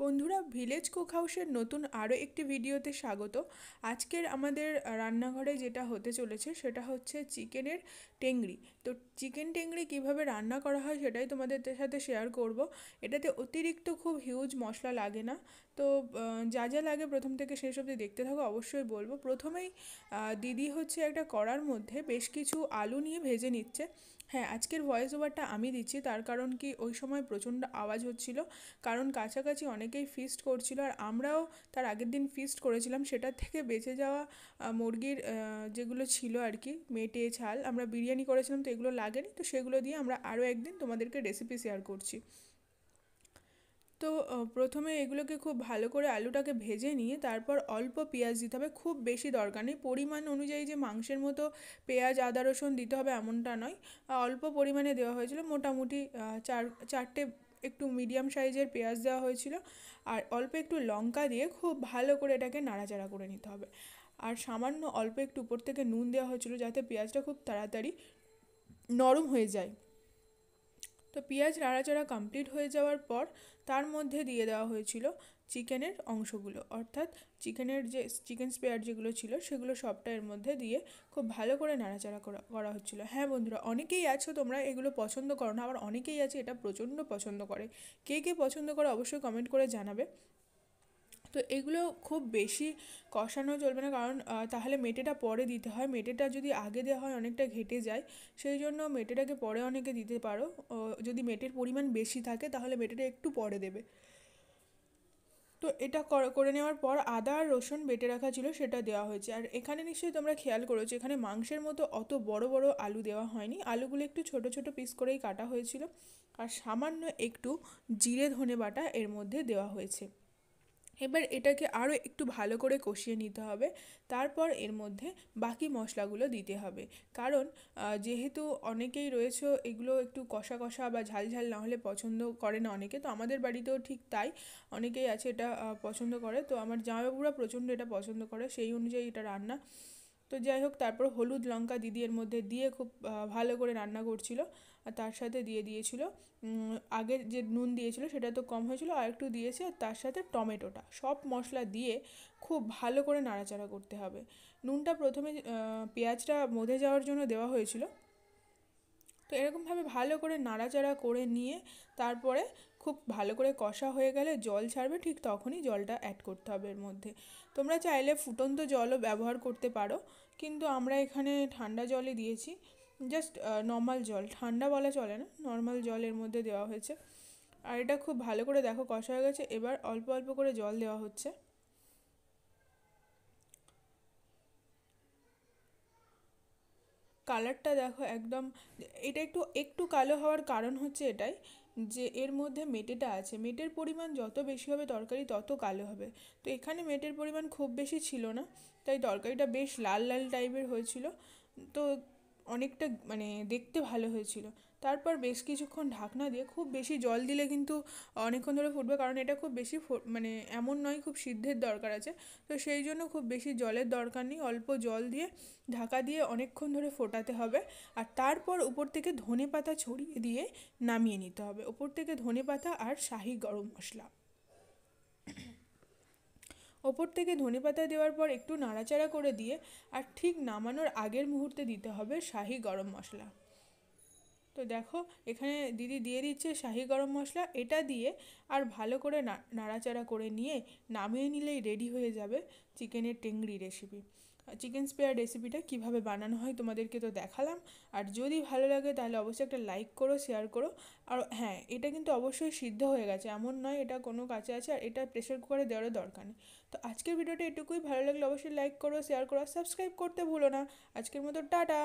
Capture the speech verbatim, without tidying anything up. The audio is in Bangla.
बंधुरा भिलेज कुक हाउसेर नतून आरो एकटी भिडियोते स्वागत। आजकेर आमादेर रान्नाघरे जेटा होते चलेछे सेटा होच्छे चिकेनेर टेंगड़ी। तो चिकेन टेंगड़ी किभाबे रान्ना करा हय सेटाई तोमादेर साथे शेयर करब। एटाते अतिरिक्त खूब हिउज मशला लागे ना, तो जा जा लागे प्रथम थेके शेष अब्दि देखते थाको, अवश्यई बोलबो। प्रथमेई दिदी होच्छे एकटा कड़ार मध्ये बेश किछु आलू निये भेजे निच्छे। हाँ, आजकेर भयस ओभारटा आमी दिच्छी तार कारण कि ओई समय प्रचंड आवाज होच्छिलो, कारण काछाकाछि अनेकेई फिस्ट करछिलो और आमराओ तार आगेर दिन फिस्ट करेछिलाम। सेटा थेके बेचे जावा मुरगिर जेगुलो छिलो आर कि मेटे छाल आमरा बिरियानि करेछिलाम, तो एगुलो लागेनि, तो सेगुलो दिये आमरा आरो एकदिन तोमादेरके रेसिपि शेयार करछि। तो प्रथमे एगुलोके खूब भालो करे आलूटाके भेजे निये तारपर अल्प पेंयाज दिते हबे। खूब बेशी दरकार नेई, परिमाण अनुयायी जे मांसेर मतो पेंयाज आदा रसुन दिते हबे एमनटा नय। अल्प परिमाणे देওয়া হয়েছিল, मोटामुटी चार चारटे एकटू मीडियम साइजेर पेंयाज देওয়া হয়েছিল और अल्प एकटू लंका दिये खूब भालो करे एटाके नाड़ाचाड़ा करे निते हबे। और सामान्य अल्प एकटू ऊपर थेके नून देওয়া হয়েছিল जाते पेंयाजटा खूब ताड़ाताड़ी नरम हये जाय। तो पेঁয়াজ নাড়াচাড়া কমপ্লিট হয়ে যাওয়ার পর তার মধ্যে দিয়ে দেওয়া হয়েছিল চিকেনের অংশগুলো, অর্থাৎ চিকেনের যে চিকেন স্পেয়ার যেগুলো ছিল সেগুলো সবটা এর মধ্যে দিয়ে খুব ভালো করে নাড়াচাড়া করা করা হচ্ছিল। হ্যাঁ বন্ধুরা, অনেকেই আছো তোমরা এগুলো পছন্দ করো না, আবার অনেকেই আছে এটা প্রচণ্ড পছন্দ করে। কে কে পছন্দ করে অবশ্যই কমেন্ট করে জানাবে। তো এগুলো খুব বেশি কষানো চলবে না, কারণ তাহলে মেটেটা পরে দিতে হয়। মেটেটা যদি আগে দেওয়া হয় অনেকটা ঘেটে যায়, সেই জন্য মেটেটাকে পরে অনেকে দিতে পারো। যদি মেটের পরিমাণ বেশি থাকে তাহলে মেটেটা একটু পরে দেবে। তো এটা করে নেওয়ার পর আদা আর রসুন বেটে রাখা ছিল সেটা দেওয়া হয়েছে। আর এখানে নিশ্চয়ই তোমরা খেয়াল করেছো এখানে মাংসের মতো অত বড় বড় আলু দেওয়া হয়নি, আলুগুলো একটু ছোট ছোট পিস করেই কাটা হয়েছিল। আর সামান্য একটু জিরে ধনে বাটা এর মধ্যে দেওয়া হয়েছে। এবার এটাকে আরও একটু ভালো করে কষিয়ে নিতে হবে, তারপর এর মধ্যে বাকি মশলাগুলো দিতে হবে। কারণ যেহেতু অনেকেই রয়েছে এগুলো একটু কষা কষা বা ঝাল ঝাল না হলে পছন্দ করে না অনেকে, তো আমাদের বাড়িতেও ঠিক তাই অনেকেই আছে এটা পছন্দ করে। তো আমার জামাইবাবুরা প্রচণ্ড এটা পছন্দ করে, সেই অনুযায়ী এটা রান্না। তো যাই হোক, তারপর হলুদ লঙ্কা দিদি এর মধ্যে দিয়ে খুব ভালো করে রান্না করছিল। আর তার সাথে দিয়ে দিয়েছিল আগে যে নুন দিয়েছিল সেটা তো কম হয়েছিল, আর একটু দিয়েছে। আর তার সাথে টমেটোটা সব মশলা দিয়ে খুব ভালো করে নাড়াচাড়া করতে হবে। নুনটা প্রথমে পেঁয়াজটা মধ্যে যাওয়ার জন্য দেওয়া হয়েছিল। তো এরকমভাবে ভালো করে নাড়াচাড়া করে নিয়ে তারপরে খুব ভালো করে কষা হয়ে গেলে জল ছাড়বে, ঠিক তখনই জলটা অ্যাড করতে হবে এর মধ্যে। তোমরা চাইলে ফুটন্ত জলও ব্যবহার করতে পারো, কিন্তু আমরা এখানে ঠান্ডা জলই দিয়েছি, জাস্ট নর্মাল জল, ঠান্ডা বলা চলে না, নর্মাল জলের মধ্যে দেওয়া হয়েছে। আর এটা খুব ভালো করে দেখো কষা হয়ে গেছে, এবার অল্প অল্প করে জল দেওয়া হচ্ছে। কালারটা দেখো একদম, এটা একটু একটু কালো হওয়ার কারণ হচ্ছে এটাই যে এর মধ্যে মেটেটা আছে। মেটের পরিমাণ যত বেশি হবে তরকারি তত কালো হবে, তো এখানে মেটের পরিমাণ খুব বেশি ছিল না, তাই তরকারিটা বেশ লাল লাল টাইপের হয়েছিল। তো অনেকটা মানে দেখতে ভালো হয়েছিল। তারপর বেশ কিছুক্ষণ ঢাকনা দিয়ে, খুব বেশি জল দিলে কিন্তু অনেকক্ষণ ধরে ফুটবে, কারণ এটা খুব বেশি মানে এমন নয় খুব সিদ্ধের দরকার আছে, তো সেই জন্য খুব বেশি জলের দরকার নেই। অল্প জল দিয়ে ঢাকা দিয়ে অনেকক্ষণ ধরে ফোটাতে হবে। আর তারপর উপর থেকে ধনে পাতা ছড়িয়ে দিয়ে নামিয়ে নিতে হবে, উপর থেকে ধনে পাতা আর শাহি গরম মশলা। ওপর থেকে ধনেপাতা দেওয়ার পর একটু নাড়াচাড়া করে দিয়ে আর ঠিক নামানোর আগের মুহূর্তে দিতে হবে শাহি গরম মশলা। তো দেখো এখানে দিদি দিয়ে দিচ্ছে শাহি গরম মশলা, এটা দিয়ে আর ভালো করে নাড়াচাড়া করে নিয়ে নামিয়ে নিলেই রেডি হয়ে যাবে চিকেনের টেংড়ি রেসিপি। চিকেন স্পেয়ার রেসিপিটা কিভাবে বানানো হয় তোমাদেরকে তো দেখালাম। আর যদি ভালো লাগে তাহলে অবশ্যই একটা লাইক করো, শেয়ার করো। আর হ্যাঁ, এটা কিন্তু অবশ্যই সিদ্ধ হয়ে গেছে, এমন নয় এটা কোনো কাছে আছে। আর এটা প্রেসার কুকারে দেওয়ারও দরকার নেই। তো আজকের ভিডিওটা এটুকুই, ভালো লাগলে অবশ্যই লাইক করো, শেয়ার করো, সাবস্ক্রাইব করতে ভুলো না। আজকের মতো টাটা।